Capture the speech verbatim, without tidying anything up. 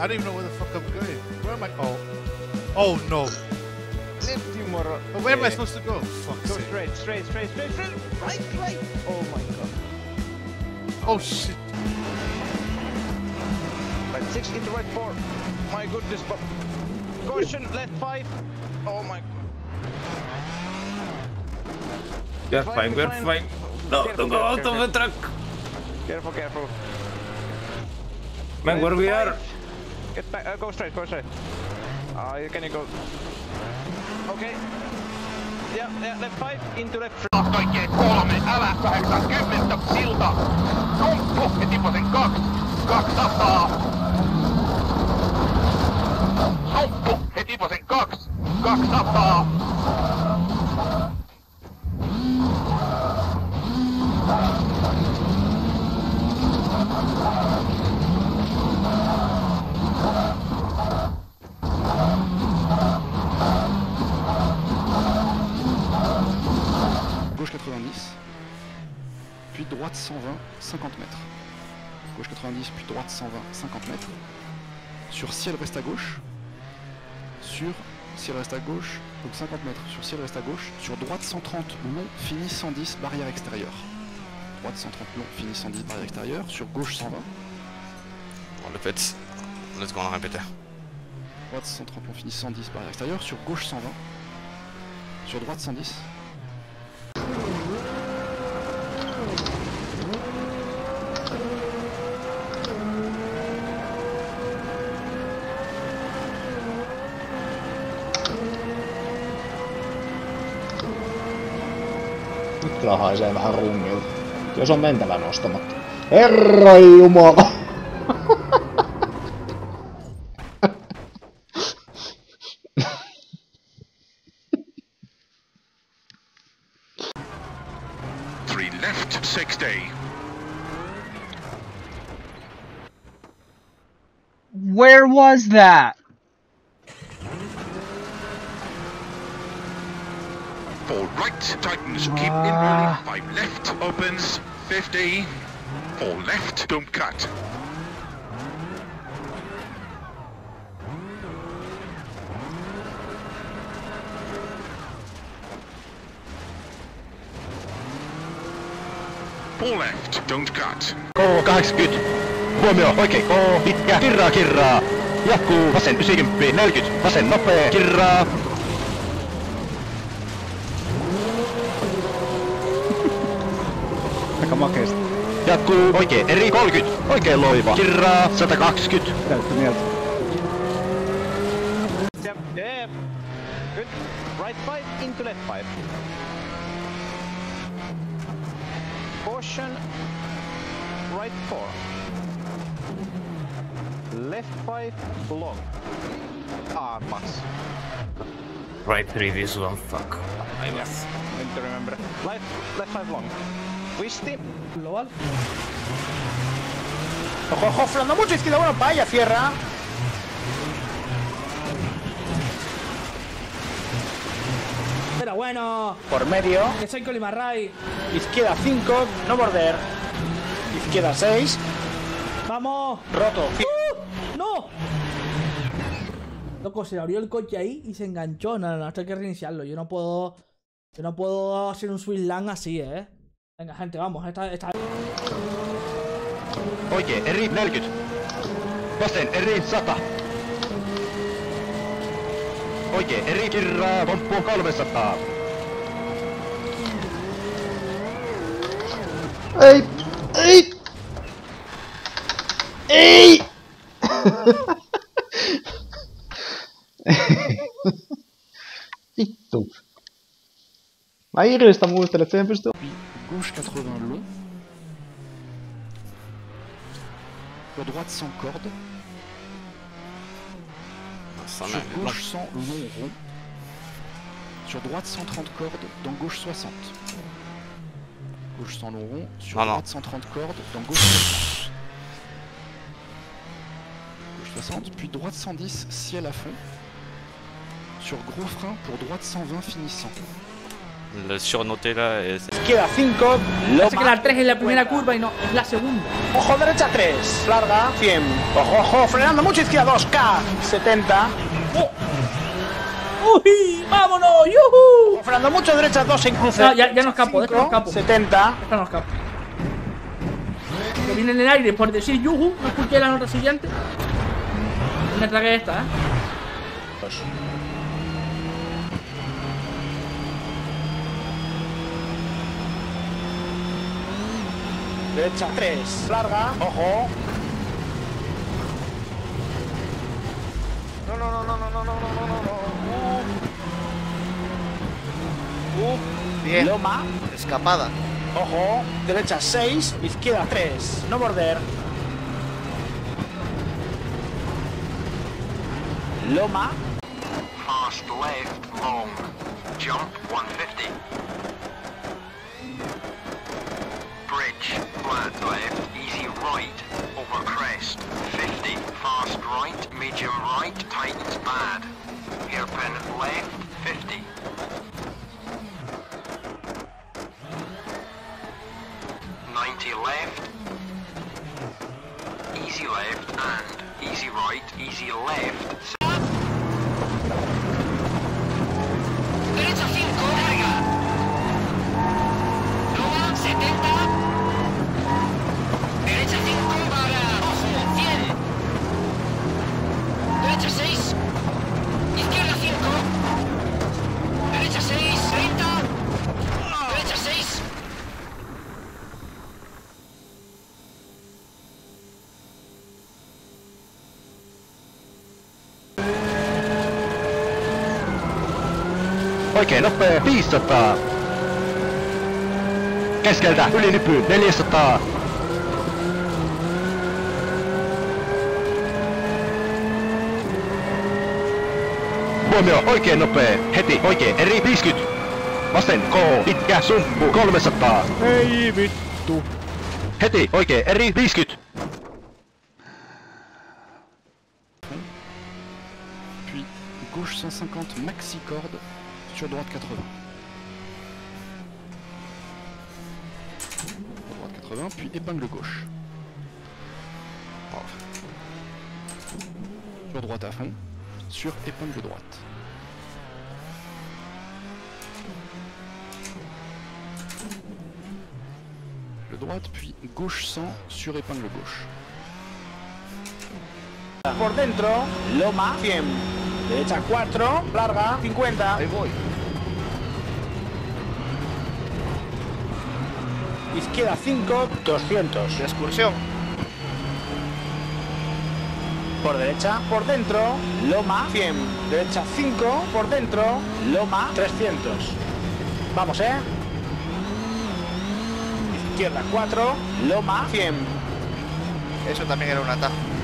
I don't even know where the fuck I'm going. Where am I? Oh. Oh no. But where am I supposed to go? Fuck. Go straight, straight, straight, straight, straight. Right, right. Oh my god. Oh shit. Right six into right four. My goodness, but caution, left five. Oh my god. We're fine, we're fine. No, don't go out of the truck. Careful, careful. Man, where we are? Get back, uh, go straight, go straight. Uh, can you go? Okay. Yeah, yeah, left five, into left three. Kaikkee kolme, älä kahdeksan kymmentä silta. Kumppu, ja tiposen kaksi, kaksataa. Kumppu, ja tiposen kaksi, kaksataa. Gauche quatre-vingt-dix, puis droite cent vingt, cinquante mètres. Gauche quatre-vingt-dix, puis droite cent vingt, cinquante mètres. Sur ciel reste à gauche. Sur ciel reste à gauche, donc cinquante mètres. Sur ciel reste à gauche. Sur droite cent trente, long, fini cent dix, barrière extérieure. Droite cent trente, long, fini cent dix, barrière extérieure. Sur gauche cent vingt. On le fait. Let's go, on répète. Droite cent trente, long, fini cent dix, barrière extérieure. Sur gauche cent vingt. Sur droite cent dix. Nyt kyllä haisee vähän rungilta. Kyllä se on mentävä nostamatta. Herra Jumala! Three left, six day. Where was that? Four right tightens, keep in early, five left opens, fifty, four left, don't cut. Four left, don't cut. Koo kahdeksankymmentä, huomio, oikein koo, pitkä, kirraa kirraa, jatkuu, vasen yhdeksänkymmentä, neljäkymmentä, vasen nopea, kirraa. Makeista. Jatkuu oikein eri kolmekymmentä. Oikein loiva. Kirraa sata kaksikymmentä. Täyttä mieltä. Yep, yep. Good. Right five into left five. Caution. Right four. Left five long. Ah, max. Right three this one. Fuck. I was. I need to remember. Left, left five long. ¿Viste? Global. Ojo, ojo, Fran, no mucho izquierda, bueno, vaya, cierra. Pero bueno. Por medio. Que soy Colimarray. Izquierda cinco, no border. Izquierda seis. Vamos. Roto. ¡Uh! ¡No! Loco, se le abrió el coche ahí y se enganchó. No, no, no, esto hay que reiniciarlo. Yo no puedo. Yo no puedo hacer un swing land así, eh. Venga, gente, vamos, esta, esta... Oikee, eri neljäkymmentä. Vasen, eri sata. Oikee, eri kirraa, pomppu kolmesataa. Ei! Ei! Ei! Vittu. Mä Irvistä muistelen, että en pysty... Gauche quatre-vingts long, sur droite cent cordes, sur gauche cent long rond, sur droite cent trente cordes, dans gauche soixante. Gauche cent long rond, sur droite cent trente cordes, dans gauche soixante. Gauche soixante, puis droite cent dix, ciel à fond, sur gros frein pour droite cent vingt finissant. El shot Nutella es... Queda cinco. Parece que la tres es la primera curva y no, es la segunda. Ojo, derecha tres. Larga, cien. Ojo, ojo, frenando mucho izquierda, dos K. setenta. Oh. ¡Uy! ¡Vámonos! ¡Yuhu! Ojo, frenando mucho derecha, dos en cruce. No, ya, ya no escapo, cinco, no escapo. setenta. Esta no escapo. Que viene en el aire por decir yuhu. No escuché la nota siguiente. Me tragué esta, ¿eh? Pues... derecha tres, larga, ojo. No, no, no, no, no, no, no, no, no, no. Uf, bien. Loma. Escapada. Ojo. Derecha seis, izquierda tres. No border. Loma. Fast left long. Jump one fifty. Flat left, easy right, over crest, fifty, fast right, medium right, tightens bad, hairpin left, fifty. ninety left, easy left and easy right, easy left. Oikein nopea viisisataa. Keskeltä yli nypyy neljäsataa. Huomio oikein nopea, heti oikein eri viisikymmentä. Vasten K, pitkä sumppu kolmesataa. Ei vittu. Heti oikein eri viisikymmentä. Puis gauche cent cinquante maxi corde. Sur droite quatre-vingts. Droite quatre-vingts, puis épingle gauche. Oh. Sur droite à fond, sur épingle droite. Le droite, puis gauche cent, sur épingle gauche. Por dentro, Loma cien. Derecha cuatro, larga, cincuenta. Ahí voy. Izquierda cinco, doscientos. De excursión. Por derecha, por dentro, Loma cien. Derecha cinco, por dentro, Loma trescientos. Vamos, eh. Izquierda cuatro, Loma cien. Eso también era un atajo.